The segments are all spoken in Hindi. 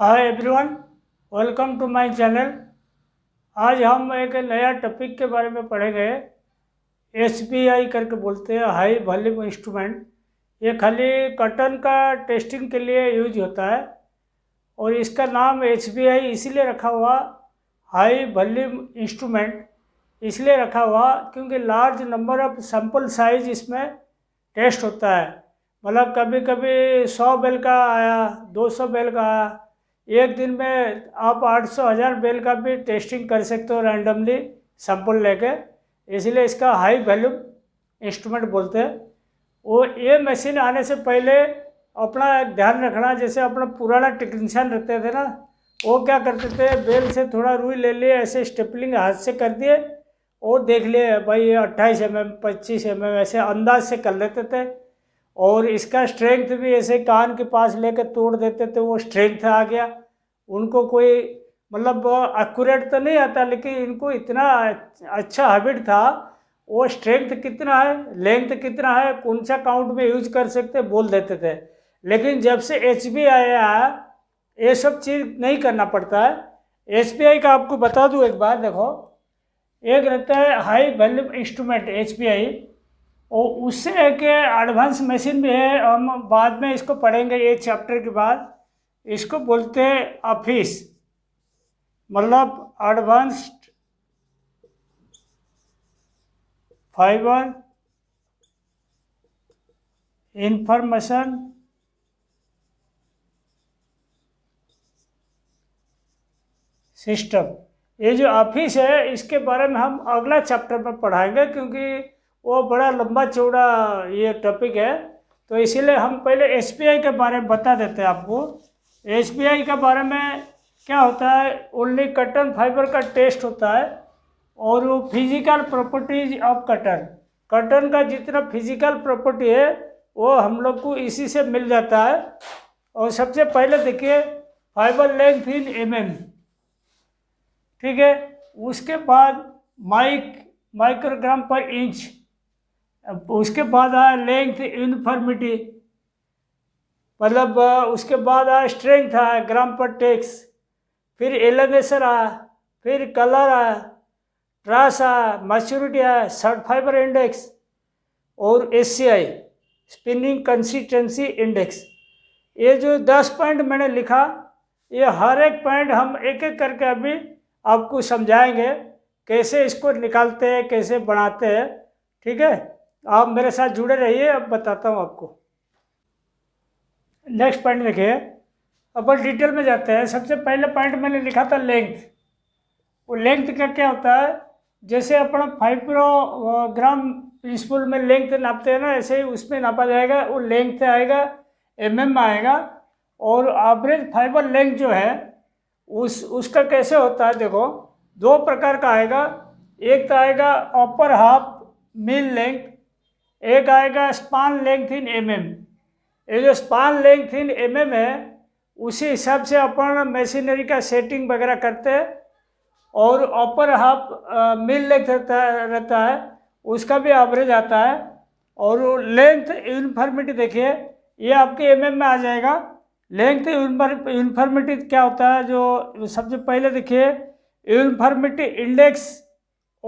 Hi everyone, welcome to my channel. आज हम एक नया टॉपिक के बारे में पढ़ेंगे। एसबीआई करके बोलते हैं हाई वॉल्यूम इंस्ट्रूमेंट। ये खाली कॉटन का टेस्टिंग के लिए यूज होता है और इसका नाम एसबीआई इसीलिए रखा हुआ, हाई वॉल्यूम इंस्ट्रूमेंट इसलिए रखा हुआ क्योंकि large number of sample size इसमें टेस्ट होता है। मतलब कभी कभी 100 बेल का आया, 200 बेल का आया, एक दिन में आप 800,000 बेल का भी टेस्टिंग कर सकते हो रैंडमली सैंपल लेके, इसलिए इसका हाई वॉल्यूम इंस्ट्रूमेंट बोलते हैं। वो ये मशीन आने से पहले अपना ध्यान रखना, जैसे अपना पुराना टेक्नीशियन रखते थे ना, वो क्या करते थे, बेल से थोड़ा रुई ले लिए, ऐसे स्टेपलिंग हाथ से कर दिए और देख लिए भाई 28 mm 25 mm ऐसे अंदाज से कर लेते थे। और इसका स्ट्रेंथ भी ऐसे कान के पास लेकर तोड़ देते थे, वो स्ट्रेंथ आ गया। उनको कोई मतलब एक्यूरेट तो नहीं आता, लेकिन इनको इतना अच्छा हैबिट था, वो स्ट्रेंथ कितना है, लेंथ कितना है, कौन सा काउंट में यूज कर सकते बोल देते थे। लेकिन जब से एचबीआई आया ये सब चीज़ नहीं करना पड़ता है। एचबीआई का आपको बता दूं एक बार, देखो एक रहता है हाई वॉल्यूम इंस्ट्रूमेंट एचबीआई और उससे एक एडवांस मशीन भी है, हम बाद में इसको पढ़ेंगे ये चैप्टर के बाद। इसको बोलते हैं आफिस, मतलब एडवांस्ड फाइबर इंफॉर्मेशन सिस्टम। ये जो आफिस है इसके बारे में हम अगला चैप्टर में पढ़ाएंगे क्योंकि वो बड़ा लंबा चौड़ा ये टॉपिक है, तो इसीलिए हम पहले एसबीआई के बारे में बता देते हैं आपको। एसबीआई के बारे में क्या होता है, ओनली कॉटन फाइबर का टेस्ट होता है और वो physical properties of cotton, cotton का जितना फिजिकल प्रॉपर्टी है वो हम लोग को इसी से मिल जाता है। और सबसे पहले देखिए फाइबर लेंथ इन mm, ठीक है। उसके बाद माइक्रोग्राम पर इंच, उसके बाद आया लेंथ यूनिफॉर्मिटी, मतलब उसके बाद आया स्ट्रेंथ आया ग्राम पर टेक्स, फिर एलिवेशन आया, फिर कलर आया, ट्रास आया, मैच्योरिटी आया, शॉर्ट फाइबर इंडेक्स और एससीआई स्पिनिंग कंसिस्टेंसी इंडेक्स। ये जो 10 पॉइंट मैंने लिखा, ये हर एक पॉइंट हम एक एक करके अभी आपको समझाएंगे कैसे इसको निकालते हैं, कैसे बनाते हैं, ठीक है। आप मेरे साथ जुड़े रहिए, अब बताता हूँ आपको। नेक्स्ट पॉइंट देखिए, अब डिटेल में जाते हैं। सबसे पहले पॉइंट मैंने लिखा था लेंथ। वो लेंथ का क्या होता है, जैसे अपना फाइब्रोग्राम प्रिंसिपल में लेंथ नापते हैं ना, ऐसे ही उसमें नापा जाएगा। वो लेंथ आएगा mm आएगा। और एवरेज फाइबर लेंथ जो है उसका कैसे होता है, देखो दो प्रकार का आएगा। एक तो आएगा अपर हाफ मील लेंथ, एक आएगा स्पान लेंथ इन mm। ये जो स्पान लेंथ इन mm है उसी हिसाब से अपन मशीनरी का सेटिंग वगैरह करते हैं। और अपर हाफ मील लेंथ रहता है, उसका भी एवरेज आता है। और लेंथ यूनिफॉर्मिटी देखिए, ये आपके mm में आ जाएगा। लेंथ यूनिफॉर्मिटी क्या होता है, जो सबसे पहले देखिए यूनिफॉर्मिटी इंडेक्स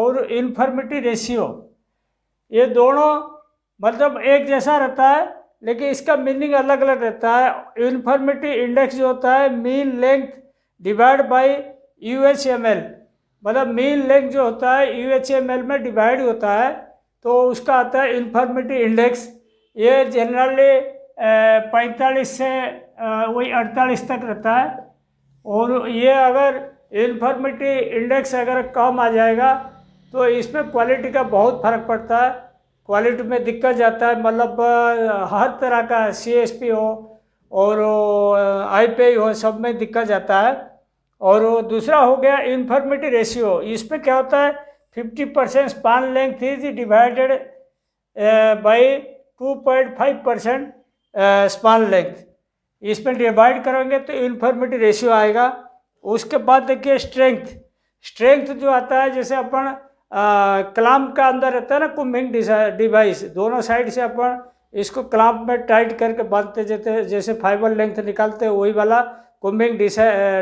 और यूनिफॉर्मिटी रेशियो, ये दोनों मतलब एक जैसा रहता है लेकिन इसका मीनिंग अलग अलग रहता है। यूनिफॉर्मिटी इंडेक्स जो होता है mean length divide by UHML, मतलब मीन लेंथ जो होता है यूएचएमएल में डिवाइड होता है, तो उसका आता है यूनिफॉर्मिटी इंडेक्स। ये जनरली 45 से वही 48 तक रहता है। और ये अगर यूनिफॉर्मिटी इंडेक्स अगर कम आ जाएगा तो इसमें क्वालिटी का बहुत फ़र्क पड़ता है, क्वालिटी में दिक्कत जाता है। मतलब हर तरह का सीएसपी हो और आईपीआई हो, सब में दिक्कत जाता है। और दूसरा हो गया यूनिफॉर्मिटी रेशियो, इसमें क्या होता है 50% span length is divided by 2.5% span length, इसमें डिवाइड करेंगे तो यूनिफॉर्मिटी रेशियो आएगा। उसके बाद देखिए स्ट्रेंथ, स्ट्रेंथ जो आता है जैसे अपन क्लैंप का अंदर रहता है ना कुंबिंग डिवाइस, दोनों साइड से अपन इसको क्लैंप में टाइट करके बांधते, जैसे फाइबर लेंथ निकालते हैं वही वाला कोम्बिंग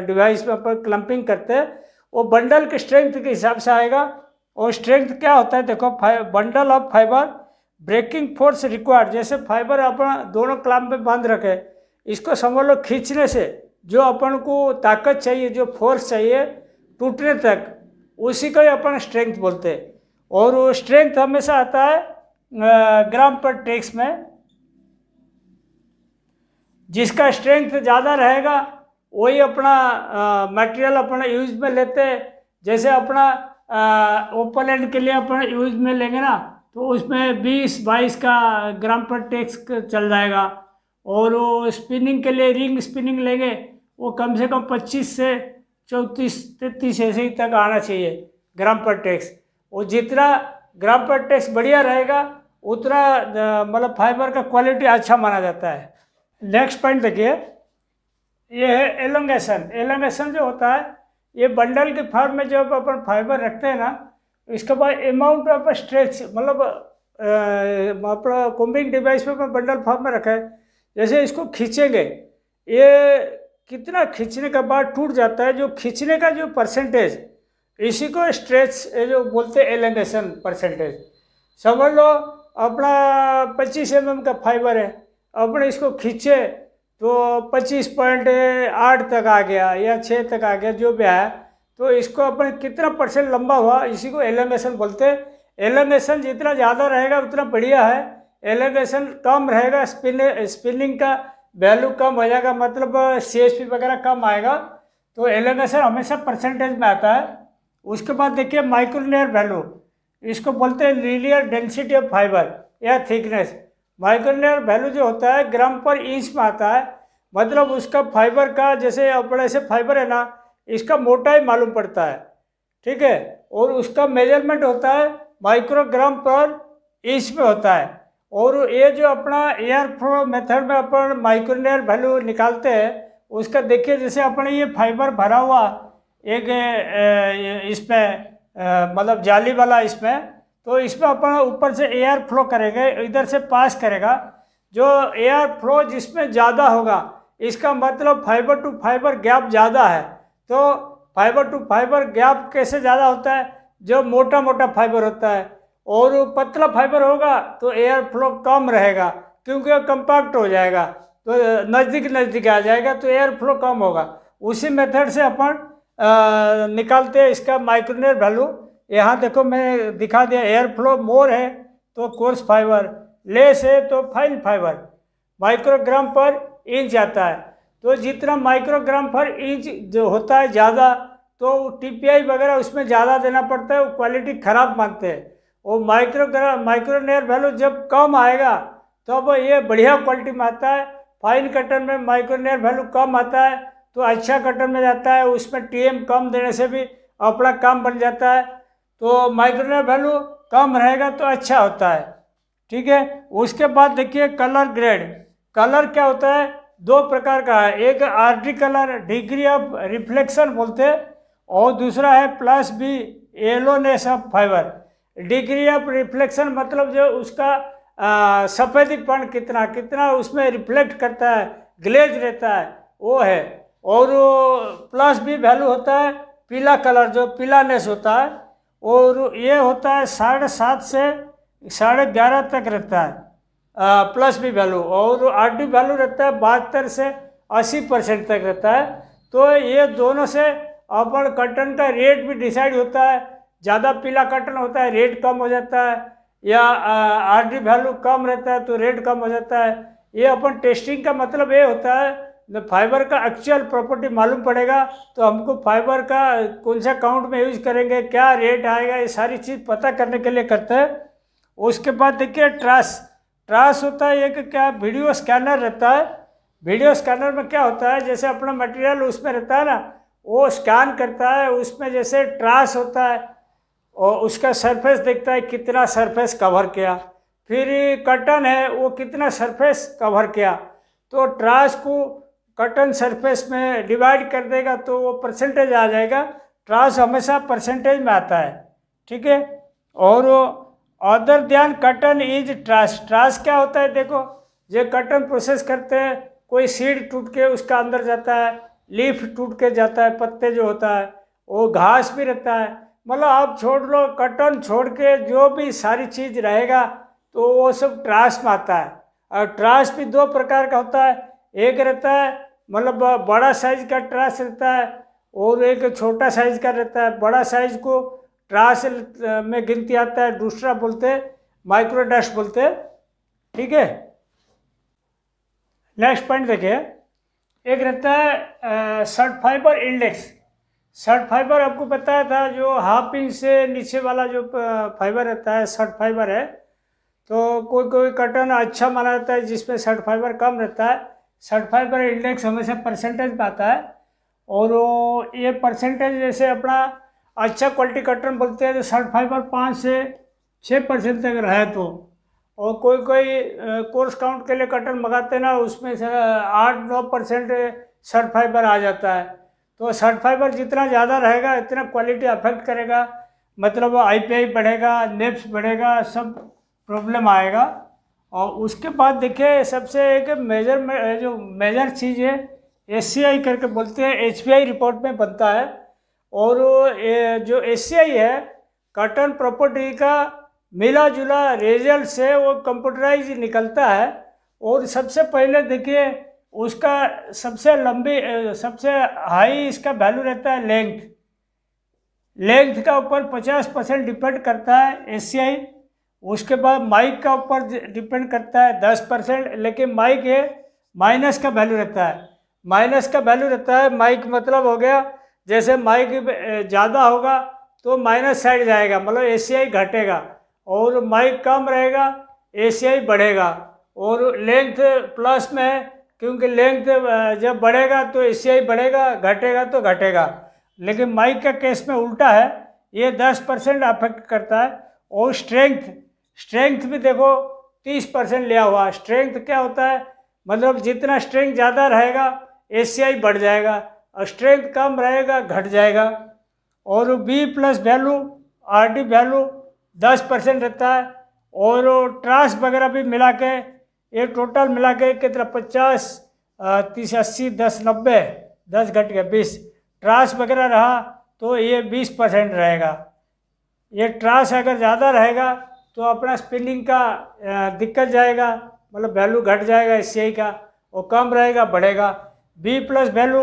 डिवाइस पर क्लंपिंग करते हैं, वो बंडल के स्ट्रेंथ के हिसाब से आएगा। और स्ट्रेंथ क्या होता है देखो, bundle of fibre breaking force required, जैसे फाइबर अपन दोनों क्लैंप में बांध रखे, इसको समझ लो खींचने से जो अपन को ताकत चाहिए, जो फोर्स चाहिए टूटने तक, उसी को ही अपन स्ट्रेंथ बोलते हैं। और वो स्ट्रेंथ हमेशा आता है ग्राम पर टेक्स में, जिसका स्ट्रेंथ ज़्यादा रहेगा वही अपना मटेरियल अपना यूज में लेते हैं। जैसे अपना ओपन एंड के लिए अपन यूज में लेंगे ना, तो उसमें 20-22 का ग्राम पर टैक्स चल जाएगा। और वो स्पिनिंग के लिए रिंग स्पिनिंग लेंगे, वो कम से कम 25 से 34-33 ऐसे ही तक आना चाहिए ग्राम पर टैक्स। और जितना ग्राम पर टैक्स बढ़िया रहेगा उतना मतलब फाइबर का क्वालिटी अच्छा माना जाता है। नेक्स्ट पॉइंट देखिए, ये है एलोंगेशन। एलोंगेशन जो होता है ये बंडल के फॉर्म में जब अपन फाइबर रखते हैं ना, इसके बाद अमाउंट ऑफ स्ट्रेच, मतलब अपना कोम्बिंग डिवाइस पे अपन बंडल फॉर्म में रखा है, जैसे इसको खींचेंगे, ये कितना खींचने के बाद टूट जाता है, जो खींचने का जो परसेंटेज, इसी को स्ट्रेच जो बोलते हैं एलोंगेशन परसेंटेज। समझ लो अपना 25 mm का फाइबर है, अपने इसको खींचे तो 25.8 तक आ गया या 6 तक आ गया जो भी आया, तो इसको अपन कितना परसेंट लंबा हुआ, इसी को एलोंगेशन बोलते हैं। एलोंगेशन जितना ज़्यादा रहेगा उतना बढ़िया है, एलोंगेशन कम रहेगा स्पिनिंग का वैल्यू कम हो जाएगा, मतलब CSP वगैरह कम आएगा। तो एलोंगेशन हमेशा परसेंटेज में आता है। उसके बाद देखिए माइक्रोलिनियर वैल्यू, इसको बोलते हैं लीनियर डेंसिटी ऑफ फाइबर या थिकनेस। माइक्रोलिनियर वैल्यू जो होता है ग्राम पर इंच में आता है, मतलब उसका फाइबर का, जैसे अपने से फाइबर है ना, इसका मोटाई मालूम पड़ता है, ठीक है, और उसका मेजरमेंट होता है माइक्रोग्राम पर इंच में होता है। और ये जो अपना एयर फ्लो मेथड में अपन माइक्रोलिनियर वैल्यू निकालते हैं उसका, देखिए जैसे अपने ये फाइबर भरा हुआ एक इसमें मतलब जाली वाला इसमें, तो इसमें अपन ऊपर से एयर फ्लो करेंगे, इधर से पास करेगा, जो एयर फ्लो जिसमें ज़्यादा होगा इसका मतलब फाइबर टू फाइबर गैप ज़्यादा है। तो फाइबर टू फाइबर गैप कैसे ज़्यादा होता है, जो मोटा मोटा फाइबर होता है, और पतला फाइबर होगा तो एयर फ्लो कम रहेगा क्योंकि वो कंपैक्ट हो जाएगा, तो नज़दीक आ जाएगा तो एयर फ्लो कम होगा। उसी मेथड से अपन निकालते हैं इसका माइक्रोलिनियर वैल्यू। यहाँ देखो मैंने दिखा दिया, एयर फ्लो मोर है तो कोर्स फाइबर, लेस है तो फाइन फाइबर, माइक्रोग्राम पर इंच आता है। तो जितना माइक्रोग्राम पर इंच जो होता है ज़्यादा, तो TPi वगैरह उसमें ज़्यादा देना पड़ता है, वो क्वालिटी ख़राब मानते हैं। वो माइक्रोलिनियर वैल्यू जब कम आएगा तब तो ये बढ़िया क्वालिटी में आता है। फाइन कटन में माइक्रोलिनियर वैल्यू कम आता है तो अच्छा कटन में जाता है, उसमें TM कम देने से भी अपना काम बन जाता है। तो माइक्रोलिनियर वैल्यू कम रहेगा तो अच्छा होता है, ठीक है। उसके बाद देखिए कलर ग्रेड। कलर क्या होता है, दो प्रकार का है, एक RD colour degree of reflection बोलते हैं, और दूसरा है +B yellowness of fibre. Degree of reflection मतलब जो उसका सफेदीपन कितना उसमें रिफ्लेक्ट करता है, ग्लेज रहता है, वो है। और +B वैल्यू होता है पीला कलर, जो पीलानेस होता है, और ये होता है 7.5 से 11.5 तक रहता है +B वैल्यू। और RD वैल्यू रहता है 72 से 80% तक रहता है। तो ये दोनों से अपन कटन का रेट भी डिसाइड होता है। ज़्यादा पीला कटन होता है रेट कम हो जाता है, या RD वैल्यू कम रहता है तो रेट कम हो जाता है। ये अपन टेस्टिंग का मतलब ये होता है, फाइबर का एक्चुअल प्रॉपर्टी मालूम पड़ेगा तो हमको फाइबर का कौन सा काउंट में यूज करेंगे, क्या रेट आएगा, ये सारी चीज़ पता करने के लिए करते हैं। उसके बाद देखिए ट्रास होता है एक क्या वीडियो स्कैनर रहता है। वीडियो स्कैनर में क्या होता है, जैसे अपना मटेरियल उसमें रहता है ना, वो स्कैन करता है, उसमें जैसे ट्रास होता है और उसका सरफेस देखता है कितना सरफेस कवर किया, फिर कटन है वो कितना सरफेस कवर किया। तो ट्रास को कटन सरफेस में डिवाइड कर देगा तो वो परसेंटेज आ जाएगा। ट्रास हमेशा परसेंटेज में आता है, ठीक है। और अदर ध्यान कटन इज ट्रास। ट्रास क्या होता है देखो, जो कटन प्रोसेस करते हैं, कोई सीड टूट के उसका अंदर जाता है, लीफ टूट के जाता है, पत्ते जो होता है वो घास भी रहता है, मतलब आप छोड़ लो कटन छोड़ के जो भी सारी चीज़ रहेगा तो वो सब ट्रांस में आता है। और ट्रांस भी दो प्रकार का होता है, एक रहता है मतलब बड़ा साइज का ट्रांस रहता है और एक छोटा साइज का रहता है। बड़ा साइज को ट्रांस में गिनती आता है, दूसरा बोलते हैं माइक्रोडस्ट बोलते हैं, ठीक है। नेक्स्ट पॉइंट देखिए, एक रहता है short fibre index. Short fibre आपको बताया था जो हाफ इंच से नीचे वाला जो फाइबर रहता है शर्ट फाइबर है, तो कोई कोई कटन अच्छा माना जाता है जिसमें शर्ट फाइबर कम रहता है। शर्ट फाइबर इंडेक्स हमेशा परसेंटेज में आता है और वो ये परसेंटेज जैसे अपना अच्छा क्वालिटी कटन बोलते हैं तो शर्ट फाइबर 5 से 6% तक रहे तो, और कोई कोई कोर्स काउंट के लिए कटन मंगाते ना उसमें से 8-9% शर्ट फाइबर आ जाता है। तो शर्ट फाइबर जितना ज़्यादा रहेगा इतना क्वालिटी अफेक्ट करेगा, मतलब IPI बढ़ेगा, नेप्स बढ़ेगा, सब प्रॉब्लम आएगा। और उसके बाद देखिए सबसे एक मेजर जो मेजर चीज़ है SCI करके बोलते हैं, HBI रिपोर्ट में बनता है। और जो SCI है कॉटन प्रॉपर्टी का मिला जुला रिजल्ट से वो कंप्यूटराइज निकलता है। और सबसे पहले देखिए उसका सबसे लंबी सबसे हाई इसका वैल्यू रहता है लेंथ, लेंथ का ऊपर 50% डिपेंड करता है SCI। उसके बाद माइक का ऊपर डिपेंड करता है 10%, लेकिन माइक है माइनस का वैल्यू रहता है, माइनस का वैल्यू रहता है। माइक मतलब हो गया जैसे माइक ज़्यादा होगा तो माइनस साइड जाएगा, मतलब SCI घटेगा, और माइक कम रहेगा SCI बढ़ेगा। और लेंथ प्लस में है क्योंकि लेंथ जब बढ़ेगा तो SCI बढ़ेगा, घटेगा तो घटेगा। लेकिन माइक का केस में उल्टा है, ये 10% अफेक्ट करता है। और स्ट्रेंथ भी देखो 30% लिया हुआ। स्ट्रेंथ क्या होता है, मतलब जितना स्ट्रेंथ ज़्यादा रहेगा SCI बढ़ जाएगा और स्ट्रेंथ कम रहेगा घट जाएगा। और B+ वैल्यू RD वैल्यू 10% रहता है। और ट्रांस वगैरह भी मिला के ये टोटल मिला के कितना 50, 30, 80, 10, 90, 10 घट के 20 ट्रांस वगैरह रहा तो ये 20% रहेगा। ये ट्रांस अगर ज़्यादा रहेगा तो अपना स्पिनिंग का दिक्कत जाएगा, मतलब वैल्यू घट जाएगा SCI का, और कम रहेगा बढ़ेगा। B+ वैल्यू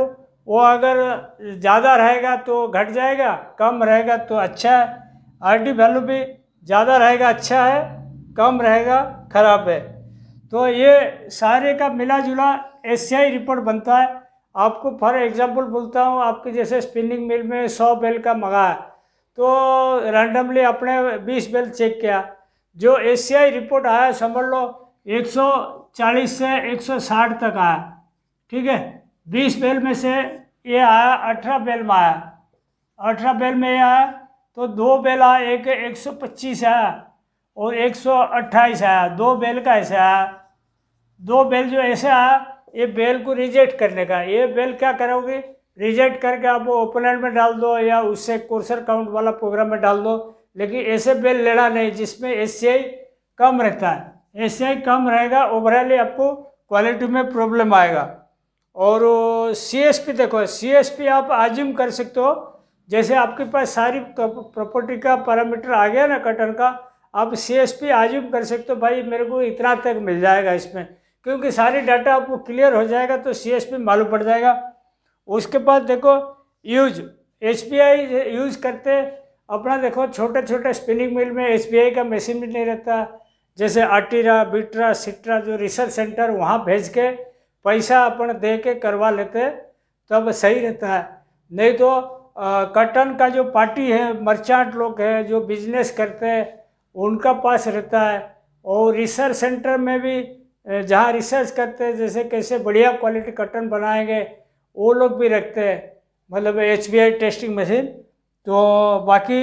वो अगर ज़्यादा रहेगा तो घट जाएगा, कम रहेगा तो अच्छा है। RD वैल्यू भी ज़्यादा रहेगा अच्छा है, कम रहेगा खराब है। तो ये सारे का मिला जुला SCI रिपोर्ट बनता है। आपको फॉर एग्जांपल बोलता हूँ, आपके जैसे स्पिनिंग मिल में 100 बेल का मंगाया तो रैंडमली अपने 20 बेल चेक किया, जो SCI रिपोर्ट आया समझ लो 140 से 160 तक आया, ठीक है। 20 बेल में से ये आया 18 बेल में आया, 18 बेल में ये आया तो 2 बेल आया, एक 125 आया और 128 आया, 2 बेल का ऐसे आया। 2 बेल जो ऐसे आया ये बेल को रिजेक्ट करने का, ये बेल क्या करोगे रिजेक्ट करके आप वो ओपनर में डाल दो या उससे कोर्सर काउंट वाला प्रोग्राम में डाल दो। लेकिन ऐसे बेल लेना नहीं जिसमें SCI कम रहता है, SCI कम रहेगा ओवरऑल आपको क्वालिटी में प्रॉब्लम आएगा। और CSP देखो, CSP आप आजिम कर सकते हो, जैसे आपके पास सारी प्रॉपर्टी का पैरामीटर आ गया ना कटन का, आप CSP आजिम कर सकते हो भाई मेरे को इतना तक मिल जाएगा इसमें, क्योंकि सारी डाटा आपको क्लियर हो जाएगा तो CSP मालूम पड़ जाएगा। उसके बाद देखो यूज HBI यूज़ करते अपना देखो, छोटे छोटे स्पिनिंग मिल में HBI का मशीन भी नहीं रहता, जैसे आटीरा बिटरा सिट्रा जो रिसर्च सेंटर वहाँ भेज के पैसा अपन दे के करवा लेते तब सही रहता है। नहीं तो कटन का जो पार्टी है मर्चेंट लोग हैं जो बिजनेस करते हैं उनका पास रहता है, और रिसर्च सेंटर में भी जहाँ रिसर्च करते हैं जैसे कैसे बढ़िया क्वालिटी कटन बनाएंगे वो लोग भी रखते हैं, मतलब HBI टेस्टिंग मशीन। तो बाकी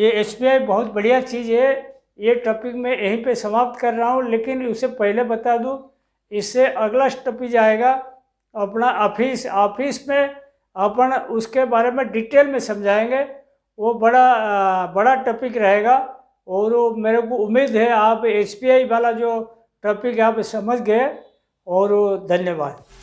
ये HBI बहुत बढ़िया चीज़ है, ये टॉपिक मैं यहीं पे समाप्त कर रहा हूँ। लेकिन उसे पहले बता दूँ, इससे अगला टॉपिक आएगा अपना आफिस। आफिस में अपन उसके बारे में डिटेल में समझाएंगे, वो बड़ा टॉपिक रहेगा। और मेरे को उम्मीद है आप HBI वाला जो टॉपिक आप समझ गए, और धन्यवाद।